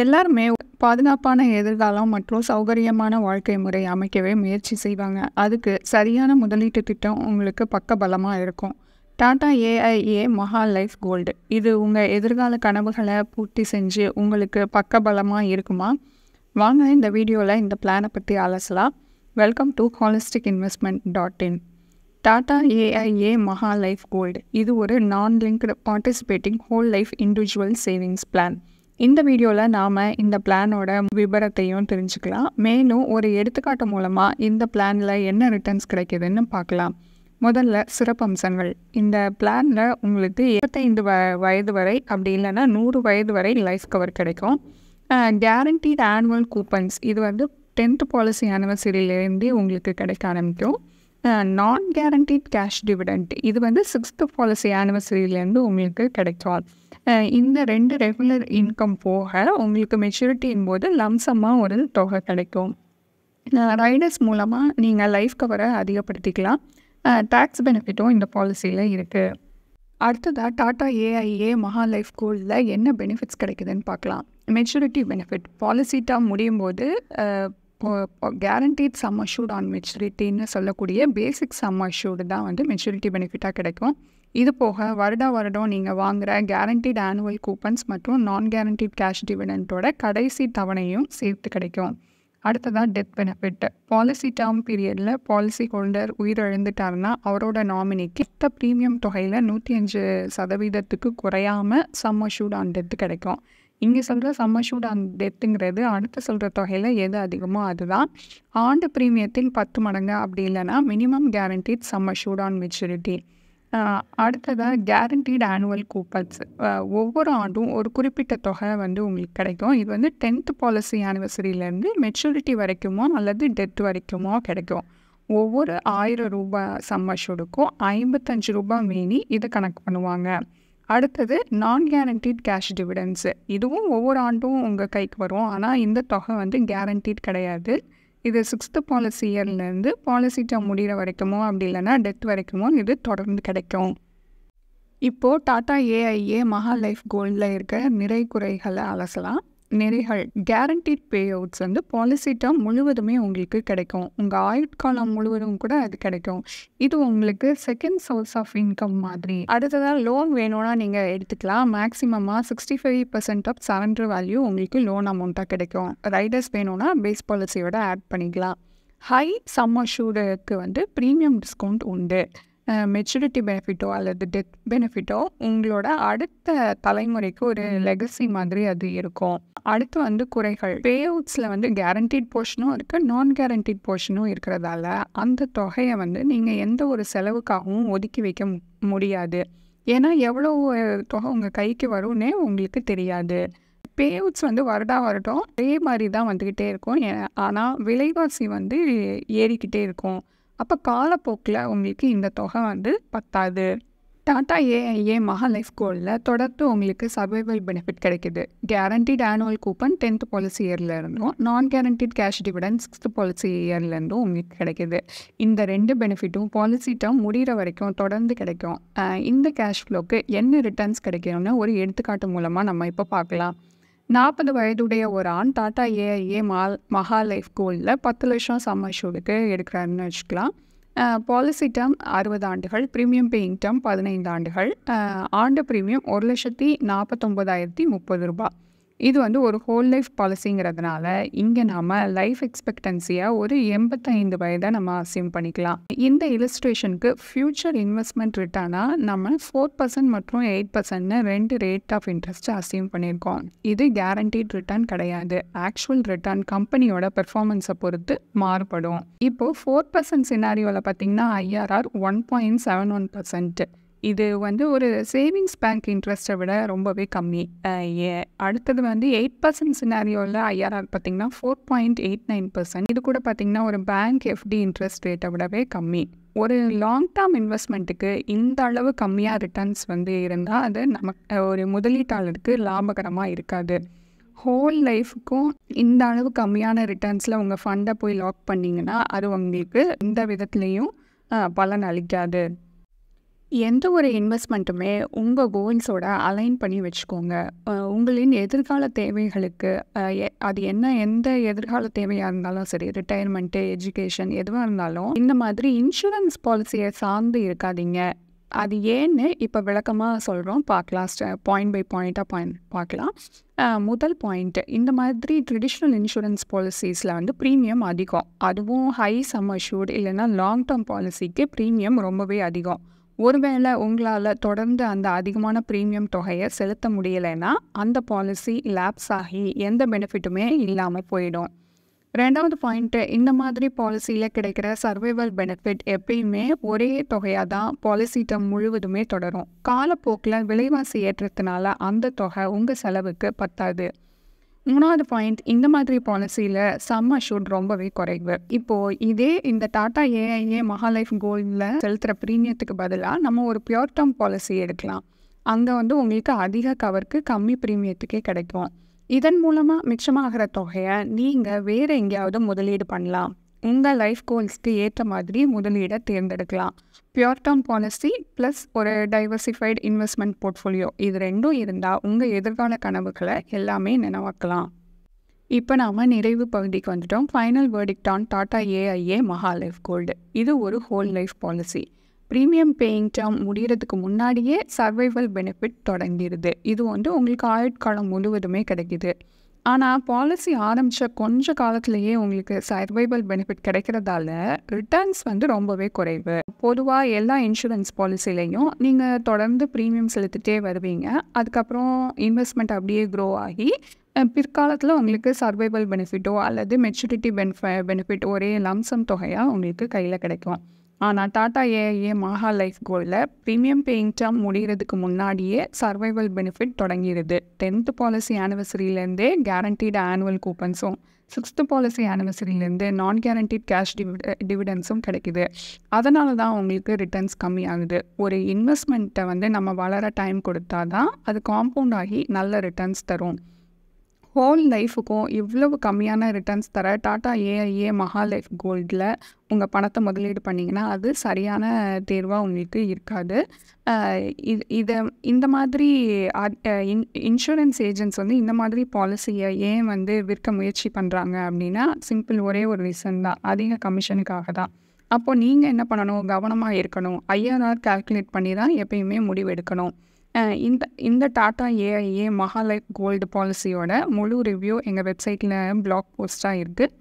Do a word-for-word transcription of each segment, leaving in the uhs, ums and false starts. எல்லாருமே பாதுகாப்பான எதிர்காலம் மற்றும் சௌகரியமான வாழ்க்கை முறை அமைக்கவே முயற்சி செய்வாங்க. அதுக்கு சரியான முதலீட்டு திட்டம் உங்களுக்கு பக்கபலமாக இருக்கும். Tata AIA Maha life gold, இது உங்கள் எதிர்கால கனவுகளை பூர்த்தி செஞ்சு உங்களுக்கு பக்கபலமாக இருக்குமா? வாங்க இந்த வீடியோவில் இந்த பிளானை பற்றி அலசலாம். Welcome to holistic investment dot in. Tata AIA Maha life gold இது ஒரு non linked participating whole life individual savings plan. இந்த வீடியோவில் நாம் இந்த பிளானோட விவரத்தையும் தெரிஞ்சுக்கலாம். மேலும் ஒரு எடுத்துக்காட்டு மூலமாக இந்த பிளானில் என்ன ரிட்டர்ன்ஸ் கிடைக்கிதுன்னு பார்க்கலாம். முதல்ல சிறப்பம்சங்கள். இந்த பிளானில் உங்களுக்கு இருபத்தைந்து வ வயது வரை அப்படி இல்லைன்னா நூறு வயது வரை லைஃப் கவர் கிடைக்கும். கேரண்டீட் ஆனுவல் கூப்பன்ஸ் இது வந்து டென்த்து பாலிசி ஆனிவர்சரியிலேருந்து உங்களுக்கு கிடைக்க ஆரம்பிக்கும். நான் கேரண்டீட் கேஷ் டிவிடெண்ட் இது வந்து சிக்ஸ்த்து பாலிசி ஆனிவர்சரியிலேருந்து உங்களுக்கு கிடைக்கும். இந்த ரெண்டு ரெகுலர் இன்கம் போக உங்களுக்கு மெச்சூரிட்டியின் போது லம்சமாக ஒரு தொகை கிடைக்கும். ரைடர்ஸ் மூலமாக நீங்கள் லைஃப் கவரை அதிகப்படுத்திக்கலாம். டேக்ஸ் பெனிஃபிட்டும் இந்த பாலிசியில் இருக்குது. அடுத்ததாக டாடா ஏஐஏ மகா லைஃப் கோல்டில் என்ன பெனிஃபிட்ஸ் கிடைக்குதுன்னு பார்க்கலாம். மெச்சூரிட்டி பெனிஃபிட், பாலிசி டேர்ம் முடியும் போது கேரண்டீட் சம் அஷ்யூர்ட் ஆன் மெச்சூரிட்டின்னு சொல்லக்கூடிய பேசிக் சம் அஷ்யூர்டு தான் வந்து மெச்சூரிட்டி பெனிஃபிட்டாக கிடைக்கும். இது போக வருடா வருடம் நீங்கள் வாங்குகிற கேரண்டீட் ஆனுவல் கூப்பன்ஸ் மற்றும் நான் கேரண்டீட் கேஷ் டிவிடெண்டோட கடைசி தவணையும் சேர்த்து கிடைக்கும். அடுத்ததாக டெத் பெனிஃபிட், பாலிசி டேர்ம் பீரியடில் பாலிசி ஹோல்டர் உயிரிழந்துட்டாருன்னா அவரோட நாமினிக்கு மொத்த ப்ரீமியம் தொகையில் நூற்றி அஞ்சு சதவீதத்துக்கு குறையாமல் சம் அஷ்யூர்ட் ஆன் டெத்து கிடைக்கும். இங்கே சொல்கிற சம் அஷ்யூர்ட் ஆன் டெத்துங்கிறது அடுத்து சொல்கிற தொகையில் எது அதிகமோ அதுதான். ஆண்டு ப்ரீமியத்தில் பத்து மடங்கு அப்படி இல்லைனா minimum guaranteed sum assured on maturity. அடுத்ததாக கேரண்டீட் ஆனுவல் கூப்பன்ஸ், ஒவ்வொரு ஆண்டும் ஒரு குறிப்பிட்ட தொகை வந்து உங்களுக்கு கிடைக்கும். இது வந்து டென்த்து பாலிசி ஆனிவர்சரியிலேருந்து மெச்சூரிட்டி வரைக்குமோ அல்லது டெத் வரைக்குமோ கிடைக்கும். ஒவ்வொரு ஆயிரம் ரூபாய் சம் அஷ்யூர்டுக்கும் ஐம்பத்தஞ்சு ரூபாய் மீனி இதை கணக்கு பண்ணுவாங்க. அடுத்தது நான் கேரண்டீட் கேஷ் டிவிடெண்ட்ஸு, இதுவும் ஒவ்வொரு ஆண்டும் உங்கள் கைக்கு வரும். ஆனால் இந்த தொகை வந்து கேரண்டீட் கிடையாது. இது சிக்ஸ்த்து பாலிசி இயர்லேருந்து பாலிசி டேர்ம் முடிகிற வரைக்குமோ அப்படி இல்லைனா டெத் வரைக்குமோ இது தொடர்ந்து கிடைக்கும். இப்போது டாடா ஏஐஏ மகா லைஃப் கோல்டில் இருக்க நிறை குறைகளை அலசலாம். நிறைகள், கேரண்டீட் பே அவுட்ஸ் வந்து பாலிசி டேர்ம் முழுவதுமே உங்களுக்கு கிடைக்கும். உங்கள் ஆயுட்காலம் முழுவதும் கூட அது கிடைக்கும். இது உங்களுக்கு செகண்ட் சோர்ஸ் ஆஃப் இன்கம் மாதிரி. அடுத்ததாக லோன் வேணும்னா நீங்கள் எடுத்துக்கலாம். மேக்ஸிமமாக sixty five percent of surrender value உங்களுக்கு லோன் அமௌண்ட்டாக கிடைக்கும். ரைடர்ஸ் வேணும்னா பேஸ் பாலிசியோட ஆட் பண்ணிக்கலாம். ஹை சம் அஷ்யூர்டுக்கு வந்து ப்ரீமியம் டிஸ்கவுண்ட் உண்டு. மெச்சூரிட்டி பெனிஃபிட்டோ அல்லது டெத் பெனிஃபிட்டோ உங்களோட அடுத்த தலைமுறைக்கு ஒரு லெகசி மாதிரி அது இருக்கும். அடுத்து வந்து குறைகள், பே அவுட்ஸில் வந்து கேரண்டீட் போர்ஷனும் இருக்குது, நான் கேரண்டீட் போர்ஷனும் இருக்கிறதால அந்த தொகையை வந்து நீங்கள் எந்த ஒரு செலவுக்காகவும் ஒதுக்கி வைக்க முடியாது. ஏன்னா எவ்வளோ தொகை உங்கள் கைக்கு வரும்னே உங்களுக்கு தெரியாது. பே அவுட்ஸ் வந்து வருடா வருடம் அதே மாதிரி தான் வந்துக்கிட்டே இருக்கும். ஆனால் விலைவாசி வந்து ஏறிக்கிட்டே இருக்கும். அப்போ காலப்போக்கில் உங்களுக்கு இந்த தொகை வந்து பத்தாது. டாடா ஏஐஏ மகா லைஃப் கோல்டில் தொடர்ந்து உங்களுக்கு சர்வைவல் பெனிஃபிட் கிடைக்குது. Guaranteed annual coupon tenth policy இயர்லேருந்தும் non guaranteed cash dividend sixth policy இயர்லேருந்தும் உங்களுக்கு கிடைக்கிது. இந்த ரெண்டு பெனிஃபிட்டும் பாலிசி டேர்ம் முடிகிற வரைக்கும் தொடர்ந்து கிடைக்கும். இந்த கேஷ் ஃப்ளோக்கு என்ன ரிட்டர்ன்ஸ் கிடைக்கணும்னு ஒரு எடுத்துக்காட்டு மூலமாக நம்ம இப்போ பார்க்கலாம். நாற்பது வயதுடைய ஒரு ஆண் டாடா ஏஐஏ மால் மகா லைஃப் கோல்டில் பத்து லட்சம் சம் அஷ்யூர்டுக்கு எடுக்கிறாருன்னு வச்சுக்கலாம். பாலிசி டேர்ம் அறுபது ஆண்டுகள், ப்ரீமியம் பேயிங் டேர்ம் பதினைந்து ஆண்டுகள், ஆண்டு ப்ரீமியம் ஒரு லட்சத்தி நாற்பத்தொம்போதாயிரத்தி முப்பது ரூபாய். இது வந்து ஒரு ஹோல் லைஃப் பாலிசிங்கிறதுனால இங்கே நாம் லைஃப் எக்ஸ்பெக்டன்சியை ஒரு எண்பத்தைந்து வயதை நம்ம அசியூம் பண்ணிக்கலாம். இந்த இலஸ்ட்ரேஷனுக்கு ஃப்யூச்சர் இன்வெஸ்ட்மெண்ட் ரிட்டர்னாக நம்ம ஃபோர் பர்சன்ட் மற்றும் எயிட் பர்சன்ட்னு ரெண்டு ரேட் ஆஃப் இன்ட்ரெஸ்ட்டை அசியூம் பண்ணியிருக்கோம். இது கேரண்டீட் ரிட்டர்ன் கிடையாது. ஆக்சுவல் ரிட்டர்ன் கம்பெனியோட பெர்ஃபார்மன்ஸை பொறுத்து மாறுபடும். இப்போது ஃபோர் பர்சன்ட் சினாரியோவில் பார்த்தீங்கன்னா IRR one point seven one percent இது வந்து ஒரு சேவிங்ஸ் பேங்க் இன்ட்ரெஸ்ட்டை விட ரொம்பவே கம்மி. அடுத்தது வந்து எயிட் பர்சன்ட் சினாரியோவில் ஐஆர்ஆர் பார்த்திங்கன்னா four point eight nine percent இது கூட பார்த்திங்கன்னா ஒரு பேங்க் எஃப்டி இன்ட்ரெஸ்ட் ரேட்டை விடவே கம்மி. ஒரு லாங் டேர்ம் இன்வெஸ்ட்மெண்ட்டுக்கு இந்த அளவு கம்மியாக ரிட்டர்ன்ஸ் வந்து இருந்தால் அது நமக்கு ஒரு முதலீட்டாளருக்கு லாபகரமாக இருக்காது. ஹோல் லைஃபுக்கும் இந்த அளவு கம்மியான ரிட்டர்ன்ஸில் உங்கள் ஃபண்டை போய் லாக் பண்ணிங்கன்னா அது உங்களுக்கு எந்த விதத்துலேயும் பலன் அளிக்காது. எந்த ஒரு இன்வெஸ்ட்மெண்ட்டுமே உங்கள் கோல்ஸோட அலைன் பண்ணி வச்சுக்கோங்க. அஹ் உங்களின் எதிர்கால தேவைகளுக்கு அஹ் எ- அது என்ன எந்த எதிர்கால தேவையாக இருந்தாலும் சரி, ரிட்டையர்மெண்ட்டு, எஜுகேஷன் எதுவாக இருந்தாலும் இந்த மாதிரி இன்சூரன்ஸ் பாலிசியை சார்ந்து இருக்காதீங்க. அது ஏன்னு இப்போ விளக்கமாக சொல்கிறோம், பார்க்கலாம். பாயிண்ட் பை பாயிண்ட்டாக பாயிண்ட் பார்க்கலாம். அஹ் முதல் பாயிண்ட், இந்த மாதிரி ட்ரெடிஷ்னல் இன்சூரன்ஸ் பாலிசிஸில் வந்து ப்ரீமியம் அதிகம். அதுவும் ஹை சம் அஷ்யூர்டு இல்லைன்னா லாங் டேர்ம் பாலிசிக்கு ப்ரீமியம் ரொம்பவே அதிகம். ஒருவேளை உங்களால் தொடர்ந்து அந்த அதிகமான ப்ரீமியம் தொகையை செலுத்த முடியலைன்னா அந்த பாலிசி லேப்ஸ் ஆகி எந்த பெனிஃபிட்டுமே இல்லாமல் போயிடும். ரெண்டாவது பாயிண்ட்டு, இந்த மாதிரி பாலிசியில் கிடைக்கிற சர்வைவல் பெனிஃபிட் எப்பயுமே ஒரே தொகையாக தான் பாலிசி டம் முழுவதுமே தொடரும். காலப்போக்கில் விலைவாசி ஏற்றத்தினால அந்த தொகை உங்கள் செலவுக்கு பத்தாது. மூணாவது பாயிண்ட், இந்த மாதிரி பாலிசியில் சம் அஷ்யூர்ட் ரொம்பவே குறைவு. இப்போது இதே இந்த டாடா ஏஐஏ மகா லைஃப் கோல்டில் செலுத்துகிற ப்ரீமியத்துக்கு பதிலாக நம்ம ஒரு பியூர் டேர்ம் பாலிசி எடுக்கலாம். அங்கே வந்து உங்களுக்கு அதிக கவருக்கு கம்மி ப்ரீமியத்துக்கே கிடைக்கும். இதன் மூலமாக மிச்சமாகிற தொகையை நீங்கள் வேறு எங்கேயாவது முதலீடு பண்ணலாம். உங்கள் லைஃப் கோல்ஸ்க்கு ஏற்ற மாதிரி முதலீடை தேர்ந்தெடுக்கலாம். பியூர் டேர்ம் பாலிசி ப்ளஸ் ஒரு டைவர்சிஃபைடு இன்வெஸ்ட்மெண்ட் போர்ட்ஃபோலியோ, இது ரெண்டும் இருந்தால் உங்கள் எதிர்கால கனவுகளை எல்லாமே நினைவாக்கலாம். இப்போ நாம் நிறைவு பகுதிக்கு வந்துட்டோம். Final verdict on Tata AIA Maha life gold. இது ஒரு whole life policy. Premium paying term முடிகிறதுக்கு முன்னாடியே சர்வைவல் பெனிஃபிட் தொடங்கிடுது. இது வந்து உங்களுக்கு ஆயுட்காலம் முழுவதுமே கிடைக்கிது. ஆனால் பாலிசி ஆரம்பித்த கொஞ்ச காலத்துலேயே உங்களுக்கு சர்வைவல் பெனிஃபிட் கிடைக்கிறதால ரிட்டர்ன்ஸ் வந்து ரொம்பவே குறைவு. பொதுவாக எல்லா இன்சூரன்ஸ் பாலிசிலையும் நீங்கள் தொடர்ந்து ப்ரீமியம் செலுத்திட்டே வருவீங்க. அதுக்கப்புறம் இன்வெஸ்ட்மெண்ட் அப்படியே க்ரோ ஆகி அஹ் பிற்காலத்தில் உங்களுக்கு சர்வைவல் பெனிஃபிட்டோ அல்லது மெச்சூரிட்டி பெனிஃப பெனிஃபிட் ஒரே லம்சம் தொகையாக உங்களுக்கு கையில் கிடைக்கும். ஆனால் டாடா ஏஐஏ மகா லைஃப் கோல்டில் ப்ரீமியம் பேயிங் டேர்ம் முடிகிறதுக்கு முன்னாடியே சர்வைவல் பெனிஃபிட் தொடங்கிடுது. டென்த்து பாலிசி ஆனிவர்சரியிலேருந்தே கேரண்டீடு ஆனுவல் கூப்பன்ஸும், சிக்ஸ்த்து பாலிசி ஆனிவர்சரியிலேருந்து நான் கேரண்டீட் கேஷ் டிவி டிவிடென்ஸும் கிடைக்குது. அதனால தான் உங்களுக்கு ரிட்டர்ன்ஸ் கம்மியாகுது. ஒரு இன்வெஸ்ட்மெண்ட்டை வந்து நம்ம வளர டைம் கொடுத்தா தான் அது காம்பவுண்ட் ஆகி நல்ல ரிட்டர்ன்ஸ் தரும். ஹோல் லைஃபுக்கும் இவ்வளவு கம்மியான ரிட்டர்ன்ஸ் தர டாடா ஏஐஏ மகா லைஃப் கோல்டில் உங்கள் பணத்தை முதலீடு பண்ணிங்கன்னா அது சரியான தேர்வாக உங்களுக்கு இருக்காது. இது இதை இந்த மாதிரி இன் இன்சூரன்ஸ் ஏஜென்ட்ஸ் வந்து இந்த மாதிரி பாலிசியை ஏன் வந்து விற்க முயற்சி பண்ணுறாங்க அப்படின்னா சிம்பிள் ஒரே ஒரு ரீசன் தான், அதிக கமிஷனுக்காக தான். அப்போது நீங்கள் என்ன பண்ணணும், கவனமாக இருக்கணும். ஐஆர்ஆர் கால்குலேட் பண்ணி தான் எப்பயுமே முடிவெடுக்கணும். இந்த இந்த Tata AIA Maha life gold பாலிசியோட முழு ரிவ்யூ எங்கள் வெப்சைட்டில் பிளாக் போஸ்ட்டாக இருக்குது.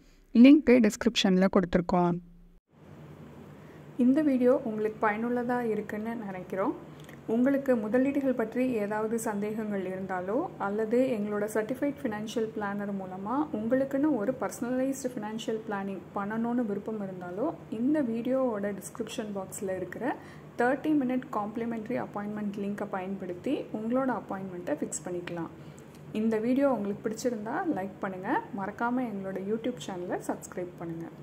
லிங்க்கு டிஸ்கிரிப்ஷனில் கொடுத்துருக்கோம். இந்த வீடியோ உங்களுக்கு பயனுள்ளதாக இருக்குன்னு நினைக்கிறோம். உங்களுக்கு முதலீடுகள் பற்றி ஏதாவது சந்தேகங்கள் இருந்தாலோ அல்லது எங்களோட சர்டிஃபைட் ஃபினான்ஷியல் பிளானர் மூலமாக உங்களுக்குன்னு ஒரு பர்சனலைஸ்டு ஃபினான்ஷியல் பிளானிங் பண்ணணும்னு விருப்பம் இருந்தாலோ இந்த வீடியோவோட டிஸ்கிரிப்ஷன் பாக்ஸில் இருக்கிற தேர்ட்டி மினிட் காம்ப்ளிமெண்ட்ரி அப்பாயின்மெண்ட் லிங்கை பயன்படுத்தி உங்களோட அப்பாயின்மெண்ட்டை ஃபிக்ஸ் பண்ணிக்கலாம். இந்த வீடியோ உங்களுக்கு பிடிச்சிருந்தா லைக் பண்ணுங்கள். மறக்காமல் எங்களோட யூடியூப் சேனலை சப்ஸ்கிரைப் பண்ணுங்கள்.